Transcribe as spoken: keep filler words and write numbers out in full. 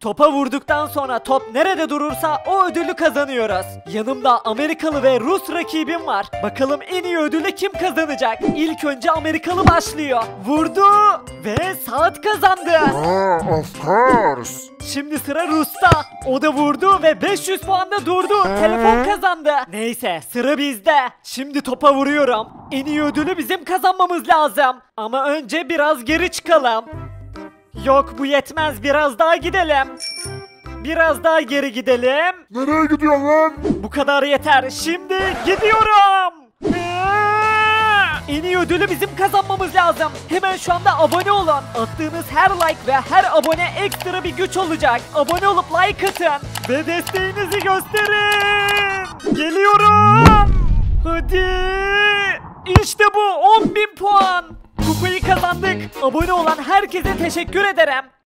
Topa vurduktan sonra top nerede durursa o ödülü kazanıyoruz. Yanımda Amerikalı ve Rus rakibim var. Bakalım en iyi ödülü kim kazanacak? İlk önce Amerikalı başlıyor. Vurdu ve saat kazandı. Oh, of course. Şimdi sıra Rus'ta. O da vurdu ve beş yüz puanda durdu. Telefon kazandı. Neyse sıra bizde. Şimdi topa vuruyorum. En iyi ödülü bizim kazanmamız lazım. Ama önce biraz geri çıkalım. Yok bu yetmez, biraz daha gidelim. Biraz daha geri gidelim. Nereye gidiyorsun lan? Bu kadar yeter, şimdi gidiyorum. En iyi ödülü bizim kazanmamız lazım. Hemen şu anda abone olun. Attığınız her like ve her abone ekstra bir güç olacak. Abone olup like atın ve desteğinizi gösterin. Geliyorum. Hadi. İşte bu on bin puan. Kupayı kazandık. Abone olan herkese teşekkür ederim.